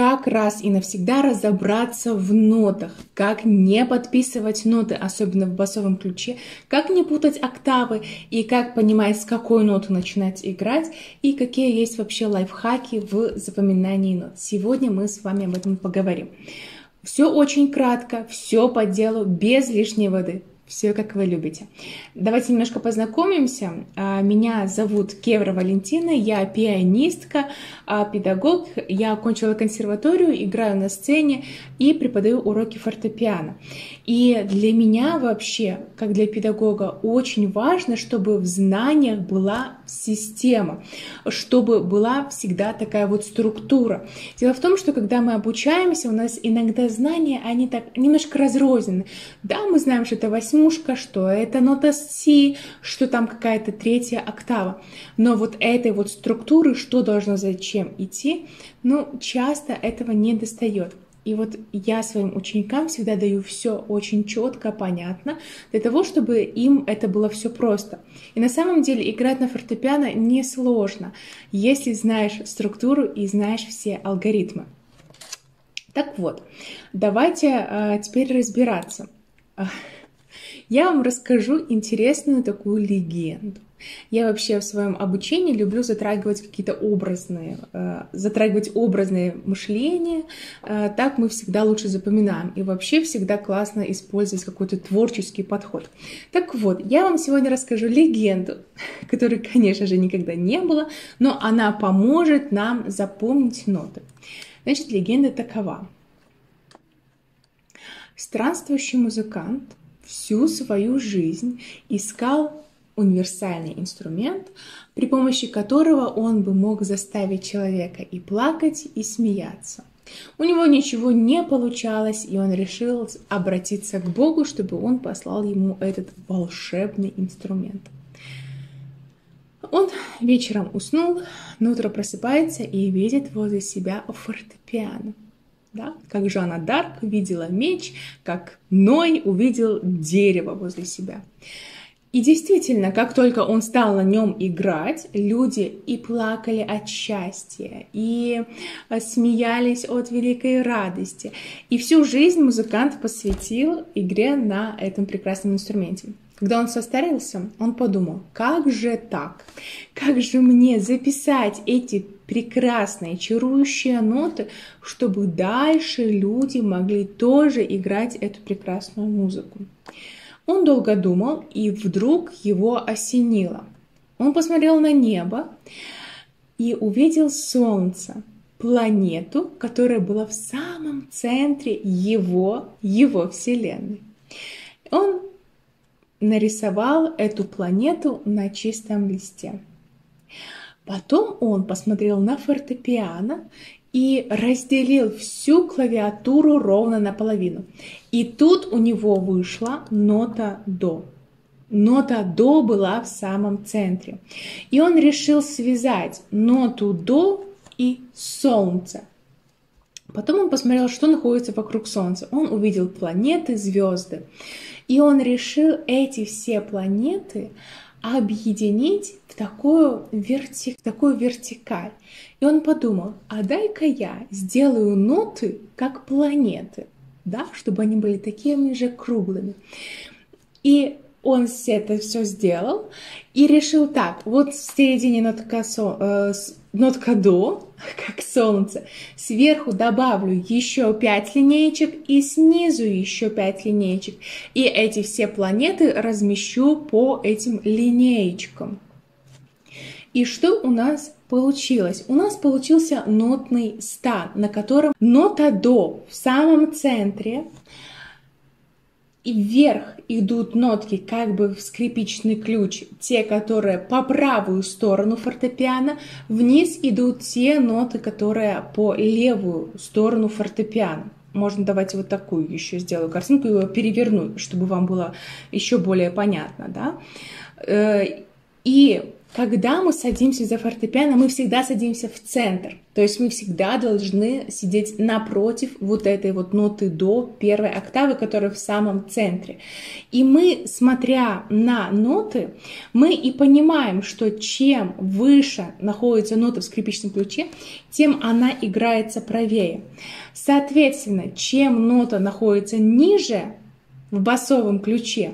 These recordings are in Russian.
как раз и навсегда разобраться в нотах, как не подписывать ноты, особенно в басовом ключе, как не путать октавы и как понимать, с какой ноты начинать играть и какие есть вообще лайфхаки в запоминании нот. Сегодня мы с вами об этом поговорим. Все очень кратко, все по делу, без лишней воды. Все, как вы любите. Давайте немножко познакомимся. Меня зовут Кевра Валентина, я пианистка, педагог. Я окончила консерваторию, играю на сцене и преподаю уроки фортепиано. И для меня вообще, как для педагога, очень важно, чтобы в знаниях была система, чтобы была всегда такая вот структура. Дело в том, что когда мы обучаемся, у нас иногда знания, они так немножко разрознены. Да, мы знаем, что это 8, что это нота си, что там какая-то 3-я октава. Но вот этой вот структуры, что должно зачем идти, ну, часто этого не достает. И вот я своим ученикам всегда даю все очень четко, понятно, для того, чтобы им это было все просто. И на самом деле играть на фортепиано несложно, если знаешь структуру и знаешь все алгоритмы. Так вот, давайте теперь разбираться. Я вам расскажу интересную такую легенду. Я вообще в своем обучении люблю затрагивать какие-то образные, мышления. Так мы всегда лучше запоминаем. И вообще всегда классно использовать какой-то творческий подход. Так вот, я вам сегодня расскажу легенду, которой, конечно же, никогда не было, но она поможет нам запомнить ноты. Значит, легенда такова. Странствующий музыкант всю свою жизнь искал универсальный инструмент, при помощи которого он бы мог заставить человека и плакать, и смеяться. У него ничего не получалось, и он решил обратиться к Богу, чтобы он послал ему этот волшебный инструмент. Он вечером уснул, на утро просыпается и видит возле себя фортепиано. Да? Как Жанна Дарк увидела меч, как Ной увидел дерево возле себя. И действительно, как только он стал на нем играть, люди и плакали от счастья, и смеялись от великой радости. И всю жизнь музыкант посвятил игре на этом прекрасном инструменте. Когда он состарился, он подумал, как же так? Как же мне записать эти прекрасные, чарующие ноты, чтобы дальше люди могли тоже играть эту прекрасную музыку? Он долго думал, и вдруг его осенило. Он посмотрел на небо и увидел солнце, планету, которая была в самом центре его вселенной. Он нарисовал эту планету на чистом листе. Потом он посмотрел на фортепиано и разделил всю клавиатуру ровно наполовину. И тут у него вышла нота до. Нота до была в самом центре. И он решил связать ноту до и солнце. Потом он посмотрел, что находится вокруг солнца. Он увидел планеты, звезды. И он решил эти все планеты объединить в такую вертикаль. И он подумал, а дай-ка я сделаю ноты как планеты, да, чтобы они были такими же круглыми. И он это все сделал и решил так, вот в середине нотка до, как солнце, сверху добавлю еще 5 линеечек и снизу еще 5 линеечек. И эти все планеты размещу по этим линеечкам. И что у нас получилось? У нас получился нотный стан, на котором нота до в самом центре. И вверх идут нотки, как бы в скрипичный ключ, те, которые по правую сторону фортепиано. Вниз идут те ноты, которые по левую сторону фортепиано. Можно давайте вот такую еще сделаю картинку, ее переверну, чтобы вам было еще более понятно. Да? И Когда мы садимся за фортепиано, мы всегда садимся в центр. То есть мы всегда должны сидеть напротив вот этой вот ноты до первой октавы, которая в самом центре. И мы, смотря на ноты, мы и понимаем, что чем выше находится нота в скрипичном ключе, тем она играется правее. Соответственно, чем нота находится ниже в басовом ключе,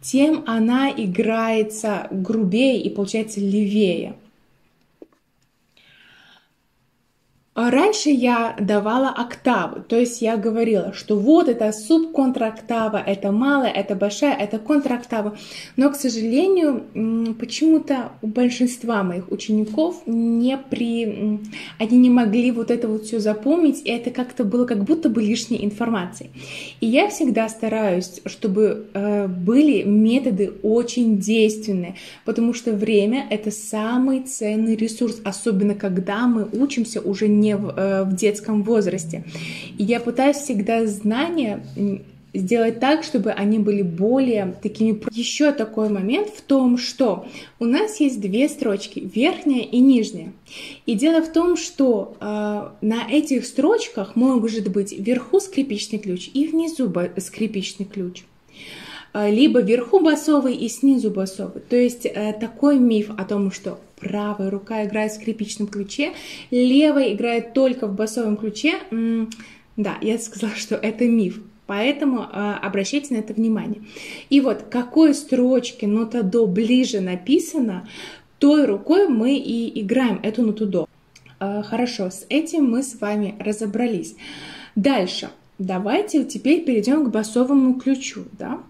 тем она играется грубее и получается левее. Раньше я давала октавы, то есть я говорила, что вот это субконтрактава, это малая, это большая, это контрактава. Но, к сожалению, почему-то у большинства моих учеников они не могли вот это вот все запомнить, и это как-то было как будто бы лишней информацией. И я всегда стараюсь, чтобы были методы очень действенные, потому что время — это самый ценный ресурс, особенно когда мы учимся уже не в детском возрасте. И я пытаюсь всегда знания сделать так, чтобы они были более такими. Еще такой момент в том, что у нас есть две строчки, верхняя и нижняя. И дело в том, что на этих строчках может быть вверху скрипичный ключ и внизу скрипичный ключ, либо вверху басовый и снизу басовый. То есть такой миф о том, что правая рука играет в скрипичном ключе, левая играет только в басовом ключе. Да, я сказала, что это миф, поэтому обращайте на это внимание. И вот какой строчке нота до ближе написана, той рукой мы и играем эту ноту до. Хорошо, с этим мы с вами разобрались. Дальше давайте теперь перейдем к басовому ключу, да?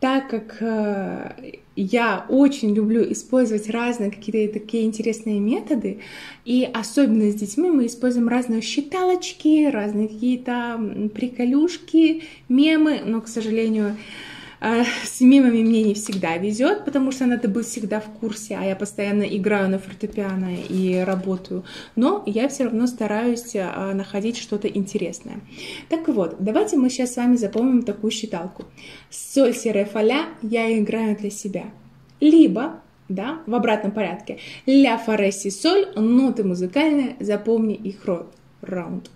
Так как я очень люблю использовать разные какие-то такие интересные методы, и особенно с детьми мы используем разные считалочки, разные какие-то приколюшки, мемы, но, к сожалению, с мемами мне не всегда везет, потому что надо быть всегда в курсе, а я постоянно играю на фортепиано и работаю, но я все равно стараюсь находить что-то интересное. Так вот, давайте мы сейчас с вами запомним такую считалку. Соль, си, ре, фа, ля я играю для себя. Либо, да, в обратном порядке, ля, фа, ре, си, соль, ноты музыкальные, запомни их раунд.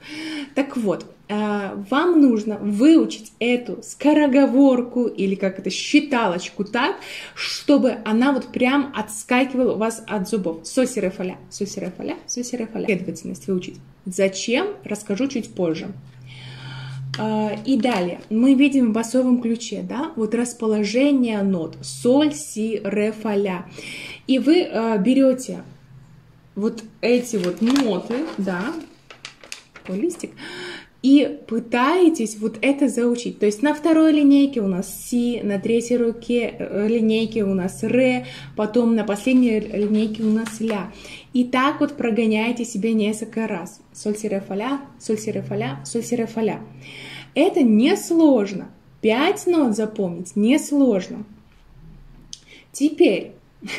Так вот, вам нужно выучить эту скороговорку или как это, считалочку так, чтобы она вот прям отскакивала у вас от зубов. Соль, си, ре, фа, ля, соль, си, ре, фа, ля, соль, си, ре, фа, ля. Следовательность выучить. Зачем? Расскажу чуть позже. И далее мы видим в басовом ключе, да, вот расположение нот. Соль, си, ре, фа, ля. И вы берете вот эти вот ноты, да, такой листик, и пытаетесь вот это заучить. То есть на второй линейке у нас си, на третьей линейке у нас ре, потом на последней линейке у нас ля. И так вот прогоняете себе несколько раз. Соль, си, ре, фа, ля, соль, си, ре, фа, ля, соль, си, ре, фа, ля. Это несложно. 5 нот запомнить несложно. Теперь,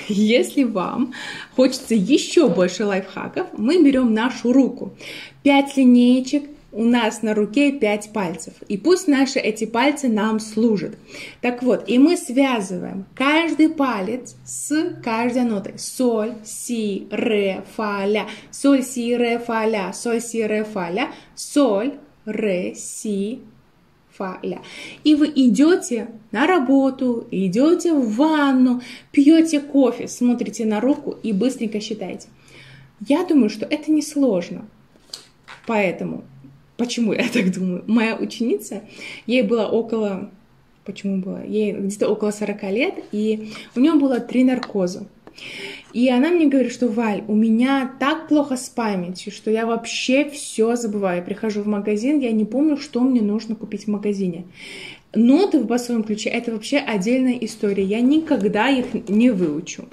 если вам хочется еще больше лайфхаков, мы берем нашу руку. 5 линеечек. У нас на руке 5 пальцев, и пусть наши эти пальцы нам служат. Так вот, и мы связываем каждый палец с каждой нотой. Соль, си, ре, фа, ля. Соль, си, ре, фа, ля. Соль, си, ре, фа, ля. Соль, ре, си, фа, ля. И вы идете на работу, идете в ванну, пьете кофе, смотрите на руку и быстренько считаете. Я думаю, что это несложно, поэтому... Почему я так думаю? Моя ученица, ей было около, почему было? Ей где-то около 40 лет, и у нее было 3 наркоза. И она мне говорит, что Валь, у меня так плохо с памятью, что я вообще все забываю. Я прихожу в магазин, я не помню, что мне нужно купить в магазине. Ноты в басовом ключе — это вообще отдельная история. Я никогда их не выучу.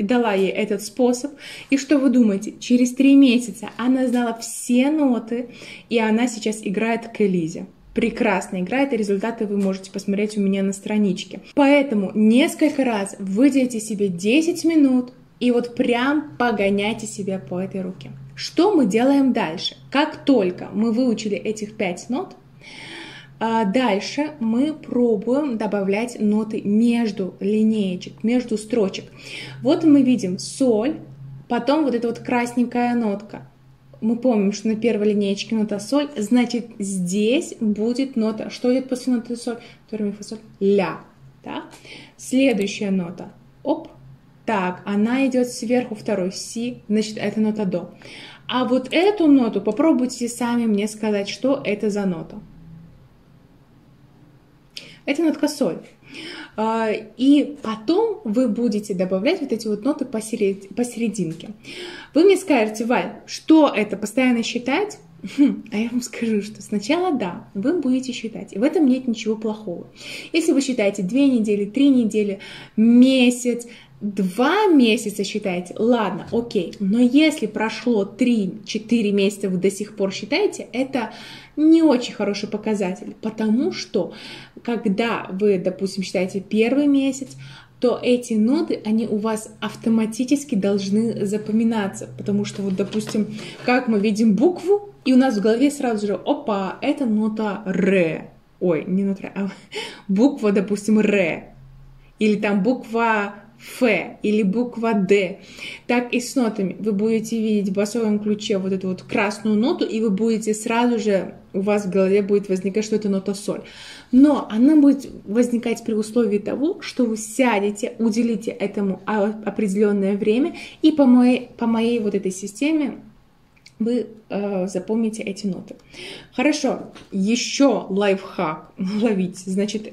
Дала ей этот способ. И что вы думаете? Через 3 месяца она знала все ноты, и она сейчас играет «К элизе». Прекрасно играет, и результаты вы можете посмотреть у меня на страничке. Поэтому несколько раз выделите себе 10 минут и вот прям погоняйте себя по этой руке. Что мы делаем дальше? Как только мы выучили этих 5 нот, Дальше мы пробуем добавлять ноты между линеечек, между строчек. Вот мы видим соль, потом вот эта вот красненькая нотка. Мы помним, что на первой линеечке нота соль, значит здесь будет нота. Что идет после ноты соль? До, ре, ми, фа, соль, ля. Да? Следующая нота. Оп. Так, она идет сверху второй си, значит это нота до. А вот эту ноту попробуйте сами мне сказать, что это за нота. Это нотка соль. И потом вы будете добавлять вот эти вот ноты посерединке. Вы мне скажете, Валь, что это, постоянно считать? А я вам скажу, что сначала да, вы будете считать, и в этом нет ничего плохого. Если вы считаете 2 недели, 3 недели, месяц, 2 месяца считаете, ладно, окей. Но если прошло 3-4 месяца, вы до сих пор считаете, это не очень хороший показатель. Потому что, когда вы, допустим, считаете первый месяц, то эти ноты, они у вас автоматически должны запоминаться. Потому что, вот, допустим, как мы видим букву, и у нас в голове сразу же, опа, это нота ре. Ой, не нота ре, а буква, допустим, ре. Или там буква Ф или буква Д. Так и с нотами. Вы будете видеть в басовом ключе вот эту вот красную ноту, и вы будете сразу же, у вас в голове будет возникать, что это нота соль. Но она будет возникать при условии того, что вы сядете, уделите этому определенное время, и по моей вот этой системе вы запомните эти ноты. Хорошо, еще лайфхак ловить. Значит,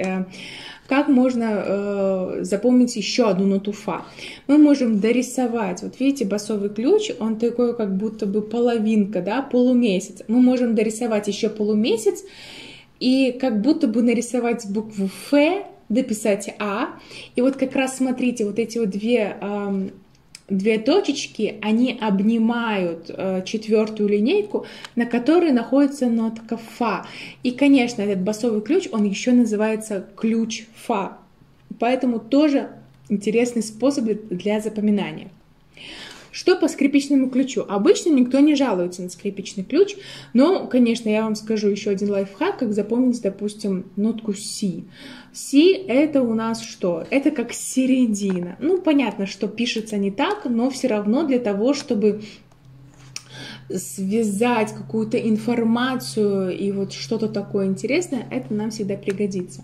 как можно запомнить еще одну ноту фа? Мы можем дорисовать, вот видите, басовый ключ, он такой, как будто бы половинка, да, полумесяц. Мы можем дорисовать еще полумесяц и как будто бы нарисовать букву Ф, дописать А. И вот как раз смотрите, вот эти вот две точечки, они обнимают четвертую линейку, на которой находится нотка фа. И, конечно, этот басовый ключ, он еще называется ключ фа. Поэтому тоже интересный способ для запоминания. Что по скрипичному ключу? Обычно никто не жалуется на скрипичный ключ, но, конечно, я вам скажу еще один лайфхак, как запомнить, допустим, нотку Си. Си это у нас что? Это как середина. Ну, понятно, что пишется не так, но все равно для того, чтобы связать какую-то информацию и вот что-то такое интересное, это нам всегда пригодится.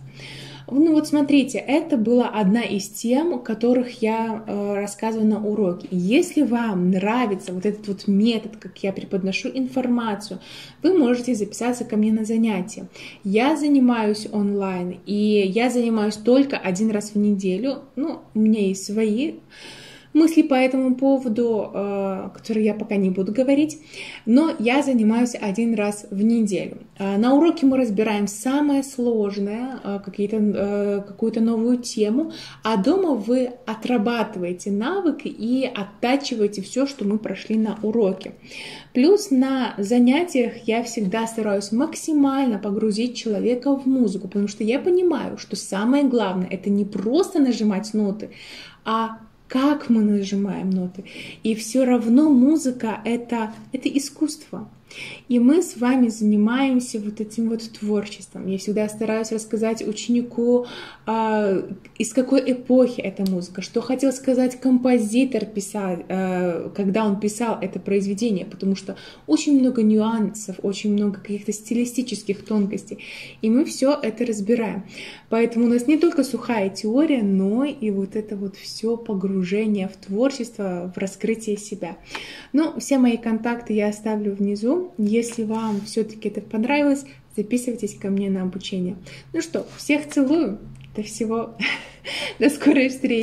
Ну вот смотрите, это была одна из тем, которых я рассказывала на уроке. Если вам нравится вот этот вот метод, как я преподношу информацию, вы можете записаться ко мне на занятия. Я занимаюсь онлайн, и я занимаюсь только один раз в неделю. Ну, у меня есть свои мысли по этому поводу, которые я пока не буду говорить, но я занимаюсь один раз в неделю. На уроке мы разбираем самое сложное, какую-то новую тему, а дома вы отрабатываете навык и оттачиваете все, что мы прошли на уроке. Плюс на занятиях я всегда стараюсь максимально погрузить человека в музыку, потому что я понимаю, что самое главное — это не просто нажимать ноты, а как мы нажимаем ноты. И все равно музыка — это искусство. И мы с вами занимаемся вот этим вот творчеством. Я всегда стараюсь рассказать ученику, из какой эпохи эта музыка, что хотел сказать композитор, когда он писал это произведение, потому что очень много нюансов, очень много каких-то стилистических тонкостей, и мы все это разбираем. Поэтому у нас не только сухая теория, но и вот это вот все погружение в творчество, в раскрытие себя. Ну, все мои контакты я оставлю внизу. Если вам все-таки это понравилось, записывайтесь ко мне на обучение. Ну что, всех целую. До скорой встречи.